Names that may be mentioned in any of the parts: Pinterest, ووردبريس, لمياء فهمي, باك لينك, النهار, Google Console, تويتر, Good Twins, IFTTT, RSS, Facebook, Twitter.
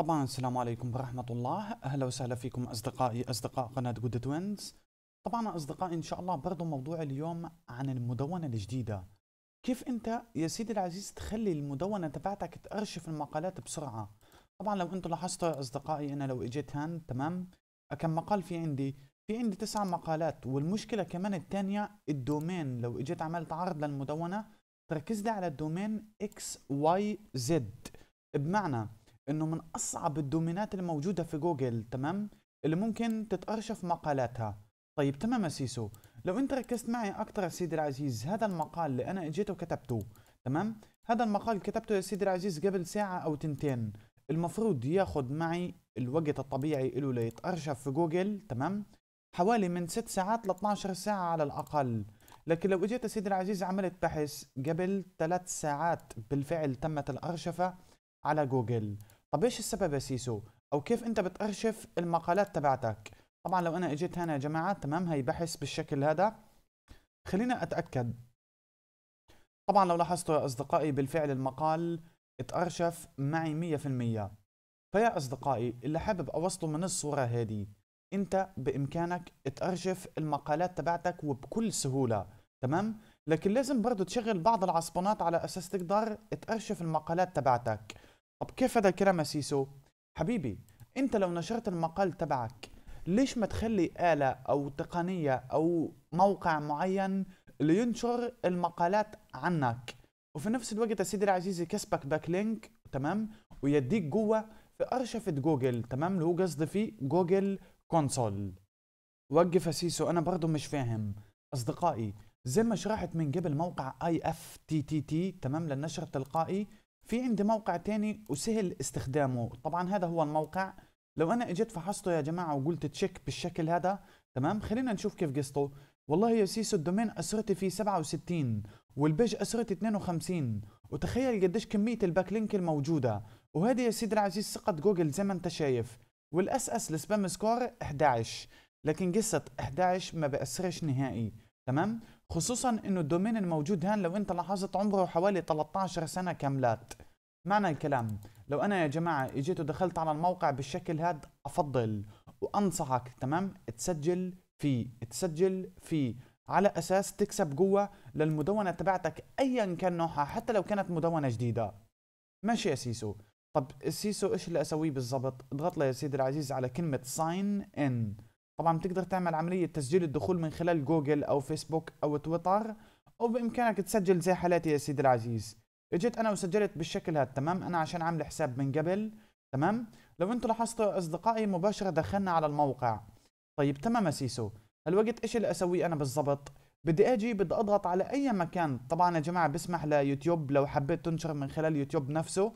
طبعا السلام عليكم ورحمة الله، أهلا وسهلا فيكم أصدقاء قناة جود توينز. طبعا أصدقائي إن شاء الله برضو موضوع اليوم عن المدونة الجديدة. كيف أنت يا سيدي العزيز تخلي المدونة تبعتك تأرشف المقالات بسرعة؟ طبعا لو أنتم لاحظتوا أصدقائي، أنا لو إجيت هان تمام كم مقال في عندي 9 مقالات، والمشكلة كمان الثانية الدومين. لو إجيت عملت عرض للمدونة تركز لي على الدومين XYZ، بمعنى انه من اصعب الدومينات الموجوده في جوجل تمام اللي ممكن تتارشف مقالاتها. طيب تمام يا سيسو، لو انت ركزت معي اكثر يا سيدي العزيز، هذا المقال اللي انا اجيت وكتبته تمام، هذا المقال كتبته يا سيدي العزيز قبل ساعه او 2، المفروض ياخذ معي الوقت الطبيعي له ليتارشف في جوجل تمام حوالي من 6 ساعات ل 12 ساعه على الاقل. لكن لو اجيت يا سيدي العزيز عملت بحث قبل 3 ساعات بالفعل تمت الارشفه على جوجل. طب ايش السبب يا سيسو؟ او كيف انت بتأرشف المقالات تبعتك؟ طبعا لو انا اجيت هنا يا جماعه تمام، هي بحث بالشكل هذا، خلينا اتاكد. طبعا لو لاحظتوا يا اصدقائي بالفعل المقال اتأرشف معي 100%. فيا اصدقائي اللي حابب اوصله من الصوره هذه، انت بامكانك تأرشف المقالات تبعتك وبكل سهوله تمام، لكن لازم برضه تشغل بعض العصبونات على اساس تقدر تأرشف المقالات تبعتك. طب كيف هذا الكلام يا سيسو؟ حبيبي انت لو نشرت المقال تبعك، ليش ما تخلي آلة او تقنية او موقع معين لينشر المقالات عنك، وفي نفس الوقت يا سيدي العزيز يكسبك باك لينك تمام، ويديك جوه في أرشفة جوجل تمام اللي هو قصدي فيه جوجل كونسول. وقف يا سيسو، انا برضه مش فاهم اصدقائي، زي ما شرحت من قبل موقع IFTTT تمام للنشر التلقائي، في عندي موقع تاني وسهل استخدامه. طبعا هذا هو الموقع، لو انا اجيت فحصته يا جماعه وقلت تشيك بالشكل هذا تمام، خلينا نشوف كيف قصته. والله يا سيسو الدومين اسرتي فيه 67، والبيج اسرتي 52، وتخيل قديش كميه الباك لينك الموجوده، وهذه يا سيدي العزيز ثقه جوجل زي ما انت شايف، والاس اس السبام سكور 11، لكن قصه 11 ما بأثرش نهائي تمام، خصوصا انه الدومين الموجود هان لو انت لاحظت عمره حوالي 13 سنه كاملات. معنى الكلام لو انا يا جماعه اجيت ودخلت على الموقع بالشكل هاد، افضل وانصحك تمام تسجل فيه على اساس تكسب جوه للمدونه تبعتك ايا كان نوعها، حتى لو كانت مدونه جديده. ماشي يا سيسو. طب السيسو ايش اللي اسويه بالضبط؟ اضغط لي يا سيدي العزيز على كلمه ساين ان. طبعا بتقدر تعمل عملية تسجيل الدخول من خلال جوجل أو فيسبوك أو تويتر، أو بإمكانك تسجل زي حالاتي يا سيدي العزيز. اجيت أنا وسجلت بالشكل هذا تمام، أنا عشان عامل حساب من قبل تمام. لو أنتوا لاحظتوا أصدقائي مباشرة دخلنا على الموقع. طيب تمام يا سيسو، هالوقت إيش اللي أسويه أنا بالضبط؟ بدي أجي بدي أضغط على أي مكان، طبعا يا جماعة بسمح ليوتيوب لو حبيت تنشر من خلال يوتيوب نفسه،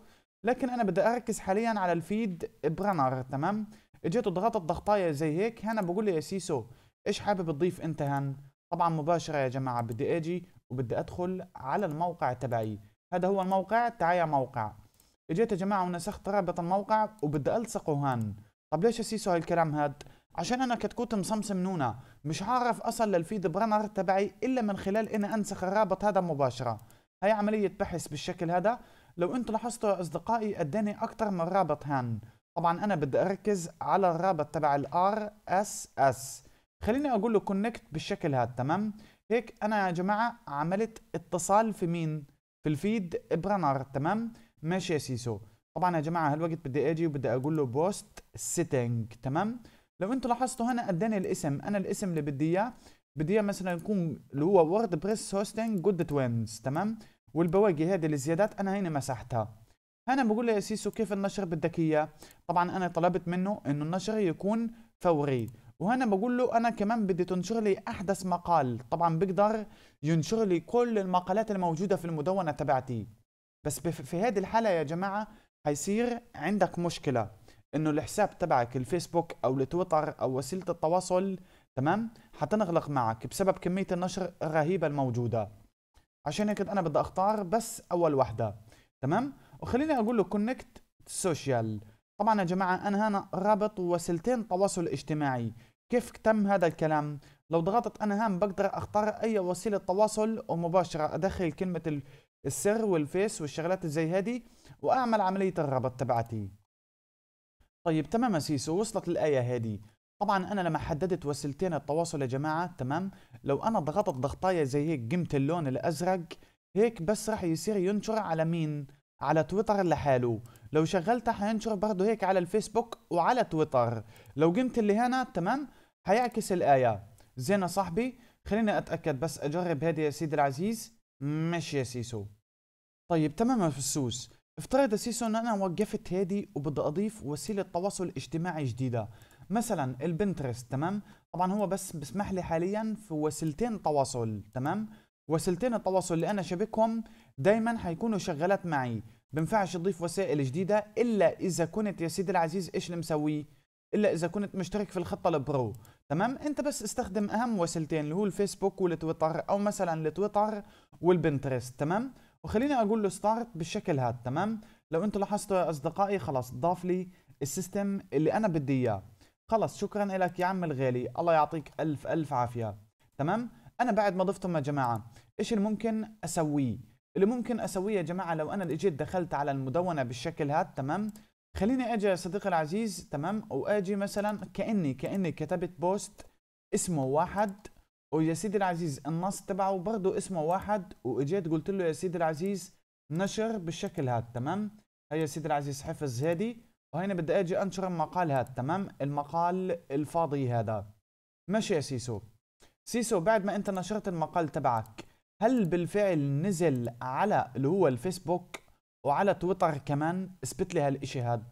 لكن أنا بدي أركز حاليا على الفيد برانر تمام. اجيت وضغطت ضغطايه زي هيك، هنا بقول لي يا سيسو ايش حابب تضيف انت هن؟ طبعا مباشره يا جماعه بدي اجي وبدي ادخل على الموقع تبعي، هذا هو الموقع تعايا موقع. اجيت يا جماعه ونسخت رابط الموقع وبدي الصقه هان. طب ليش يا سيسو هالكلام هاد؟ عشان انا كتكوت مصمصم نونه، مش هعرف اصل للفيد برانر تبعي الا من خلال اني انسخ الرابط هذا مباشره. هي عمليه بحث بالشكل هذا، لو انتم لاحظتوا يا اصدقائي اداني اكثر من رابط هان. طبعا انا بدي اركز على الرابط تبع RSS، خليني اقول له كونكت بالشكل هذا تمام. هيك انا يا جماعه عملت اتصال في مين؟ في الفيد برانر تمام. ماشي يا سيسو. طبعا يا جماعه هالوقت بدي اجي وبدي اقول له بوست سيتنج تمام. لو انتم لاحظتوا هنا اداني الاسم، انا الاسم اللي بدي اياه مثلا يكون اللي هو وورد بريس هوستنج جود توينز تمام، والبواقي هذه الزيادات انا هنا مسحتها. أنا بقول له يا سيسو كيف النشر بدك إياه؟ طبعا أنا طلبت منه إنه النشر يكون فوري، وهنا بقول له أنا كمان بدي تنشر لي أحدث مقال، طبعا بقدر ينشر لي كل المقالات الموجودة في المدونة تبعتي. بس في هذه الحالة يا جماعة هيصير عندك مشكلة، إنه الحساب تبعك الفيسبوك أو التويتر أو وسيلة التواصل تمام هتنغلق معك بسبب كمية النشر الرهيبة الموجودة. عشان هيك أنا بدي أختار بس أول واحدة تمام؟ وخليني اقول له كونكت سوشيال. طبعا يا جماعه انا هنا رابط وسيلتين تواصل اجتماعي، كيف تم هذا الكلام؟ لو ضغطت انا هان بقدر اختار اي وسيله تواصل ومباشره ادخل كلمه السر والفيس والشغلات زي هذه واعمل عمليه الربط تبعتي. طيب تمام يا سيسو، وصلت الآية هذه. طبعا أنا لما حددت وسيلتين التواصل يا جماعة، تمام، لو أنا ضغطت ضغطاية زي هيك قمت اللون الأزرق هيك بس راح يصير ينشر على مين؟ على تويتر لحاله. لو شغلتها حينشر برضه هيك على الفيسبوك وعلى تويتر. لو قمت اللي هنا تمام هيعكس الآية. زين يا صاحبي، خليني أتأكد بس أجرب هذه يا سيدي العزيز. ماشي يا سيسو. طيب تمام يا فسوس، افترض يا سيسو ان انا وقفت هادي وبدي اضيف وسيله تواصل اجتماعي جديده، مثلا البنترست. تمام، طبعا هو بس بسمح لي حاليا في وسيلتين تواصل. تمام، وسيلتين التواصل اللي انا شابكهم دايما حيكونوا شغالات معي، بنفعش اضيف وسائل جديده الا اذا كنت يا سيدي العزيز ايش اللي مسويه؟ الا اذا كنت مشترك في الخطه البرو. تمام، انت بس استخدم اهم وسيلتين اللي هو الفيسبوك والتويتر، او مثلا التويتر والبنترست. تمام، وخليني اقول له ستارت بالشكل هذا. تمام، لو انتم لاحظتوا يا اصدقائي خلاص ضاف لي السيستم اللي انا بدي اياه. خلاص شكرا لك يا عم الغالي، الله يعطيك الف الف عافيه. تمام، انا بعد ما ضفتهم يا جماعه ايش اللي ممكن اسويه؟ اللي ممكن اسويه يا جماعه لو انا اجيت دخلت على المدونه بالشكل هذا، تمام، خليني اجي يا صديقي العزيز، تمام، واجي مثلا كاني كتبت بوست اسمه واحد ويا سيدي العزيز النص تبعه برضه اسمه واحد، واجيت قلت له يا سيدي العزيز نشر بالشكل هذا. تمام، هي يا سيدي العزيز حفظ هادي، وهنا بدي اجي انشر المقال هذا. تمام، المقال الفاضي هذا. ماشي يا سيسو. سيسو، بعد ما انت نشرت المقال تبعك هل بالفعل نزل على اللي هو الفيسبوك وعلى تويتر كمان؟ اثبت لي هالشيء هذا،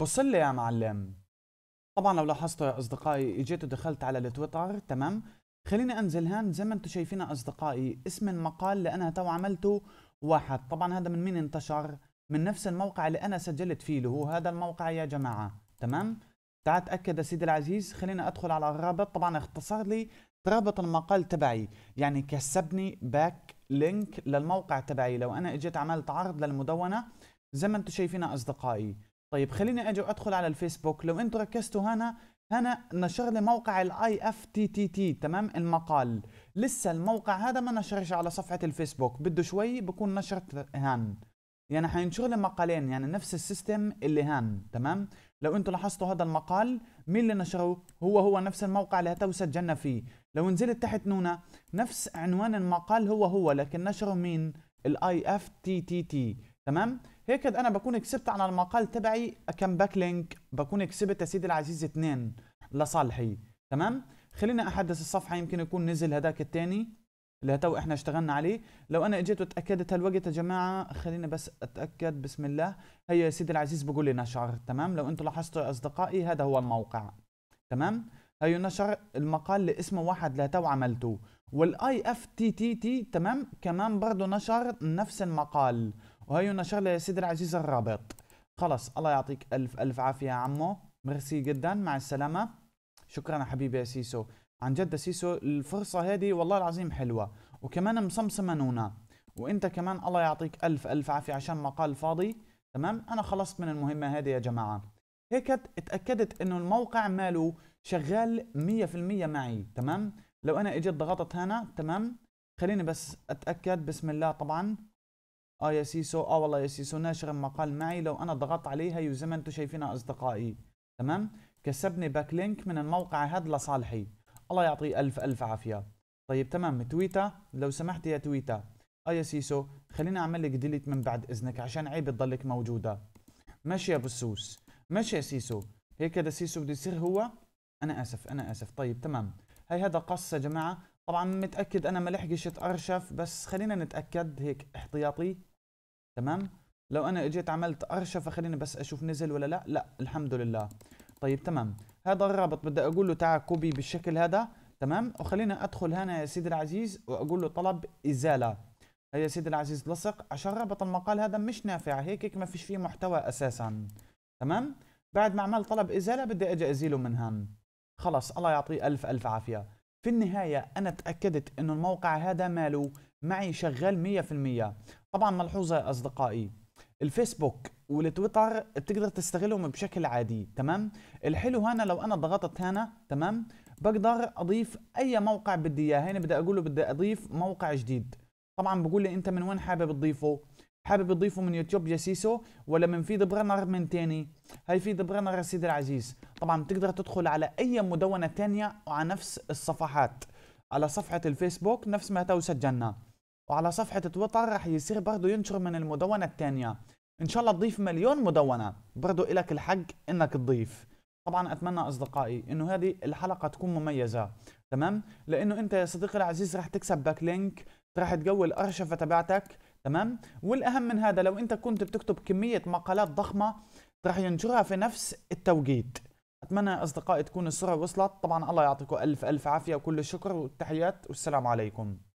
بص لي يا معلم. طبعا لو لاحظتوا يا اصدقائي اجيت ودخلت على التويتر. تمام، خليني انزل هان زي ما انتم شايفين اصدقائي اسم المقال اللي انا تو عملته واحد. طبعا هذا من مين انتشر؟ من نفس الموقع اللي انا سجلت فيه اللي هو هذا الموقع يا جماعه. تمام، تعال اتاكد يا سيدي العزيز، خليني ادخل على الرابط. طبعا اختصر لي رابط المقال تبعي، يعني كسبني باك لينك للموقع تبعي لو انا اجيت عملت عرض للمدونه زي ما انتم شايفين اصدقائي. طيب خليني اجي وادخل على الفيسبوك. لو انتم ركزتوا هنا نشر لي موقع الاي اف تي تي تي. تمام، المقال لسه الموقع هذا ما نشرش على صفحه الفيسبوك، بده شوي بكون نشرت هان، يعني حينشر لي مقالين، يعني نفس السيستم اللي هان. تمام، لو انتم لاحظتوا هذا المقال مين اللي نشره؟ هو نفس الموقع اللي هتو سجلنا فيه. لو نزلت تحت نونا نفس عنوان المقال هو لكن نشره مين؟ الاي اف تي تي تي. تمام، هيك انا بكون كسبت على المقال تبعي كم باك لينك، بكون كسبت يا سيدي العزيز 2 لصالحي. تمام، خلينا احدث الصفحه، يمكن يكون نزل هداك الثاني اللي تو احنا اشتغلنا عليه. لو انا اجيت وتاكدت هالوقت يا جماعه، خلينا بس اتاكد بسم الله. هيا يا سيدي العزيز بقول لي نشر. تمام، لو انتم لاحظتوا يا اصدقائي هذا هو الموقع. تمام، هيو نشر المقال اللي اسمه واحد اللي تو عملته، والاي اف تي تي تي تمام كمان برضه نشر نفس المقال، وهيو نشر لي يا سيدي العزيز الرابط. خلص، الله يعطيك الف الف عافيه يا عمو، ميرسي جدا، مع السلامه، شكرا يا حبيبي يا سيسو. عن جد سيسو الفرصه هذه والله العظيم حلوه، وكمان مصمصمه نونا، وانت كمان الله يعطيك الف الف عافيه عشان مقال فاضي. تمام، انا خلصت من المهمه هذه يا جماعه، هيك اتاكدت انه الموقع ماله شغال 100% معي. تمام، لو انا اجيت ضغطت هنا، تمام، خليني بس اتاكد بسم الله. طبعا يا سيسو، والله يا سيسو ناشر المقال معي، لو انا ضغطت عليها وزي ما انتم شايفينها اصدقائي. تمام، كسبني باك لينك من الموقع هذا لصالحي، الله يعطيه الف الف عافيه. طيب تمام، تويتا لو سمحت يا تويتا. يا سيسو خليني اعمل لك ديليت من بعد اذنك عشان عيب تضلك موجوده. ماشي يا بسوس، ماشي يا سيسو. هيك هذا سيسو بده يصير هو. انا اسف. طيب تمام، هي هذا قص يا جماعه. طبعا متاكد انا ما لحقش ارشف، بس خلينا نتاكد هيك احتياطي. تمام، لو انا اجيت عملت ارشف فخليني بس اشوف نزل ولا لا. لا الحمد لله. طيب تمام، هذا الرابط بدي اقول له تعال كوبي بالشكل هذا. تمام، وخلينا ادخل هنا يا سيدي العزيز واقول له طلب ازاله. هي يا سيدي العزيز لصق عشان رابط المقال هذا مش نافع، هيك ما فيش فيه محتوى اساسا. تمام، بعد ما عملت طلب ازاله بدي اجي ازيله من هان. خلاص، الله يعطيه الف الف عافيه. في النهايه انا تاكدت انه الموقع هذا ماله معي شغال 100%. طبعا ملحوظه يا اصدقائي، الفيسبوك والتويتر بتقدر تستغلهم بشكل عادي. تمام، الحلو هنا لو انا ضغطت هنا، تمام، بقدر اضيف اي موقع بدي اياه. هنا بدي اقول له بدي اضيف موقع جديد، طبعا بقول لي انت من وين حابب تضيفه. حابب تضيفه من يوتيوب جاسيسو ولا من فيد برنر من تاني؟ هاي فيد برنر يا سيدي العزيز. طبعا بتقدر تدخل على اي مدونة تانية وعلى نفس الصفحات، على صفحة الفيسبوك نفس ما تو سجلنا، وعلى صفحة تويتر رح يصير برضو ينشر من المدونة التانية. ان شاء الله تضيف مليون مدونة، برضو إلك الحق انك تضيف. طبعا اتمنى اصدقائي انه هذه الحلقة تكون مميزة، تمام؟ لانه انت يا صديقي العزيز رح تكسب باك لينك، رح تقوي الارشفة تبعتك، تمام؟ والاهم من هذا لو انت كنت بتكتب كمية مقالات ضخمة رح ينشرها في نفس التوقيت. اتمنى يا اصدقائي تكون الصورة وصلت. طبعا الله يعطيكم الف الف عافية وكل الشكر والتحيات والسلام عليكم.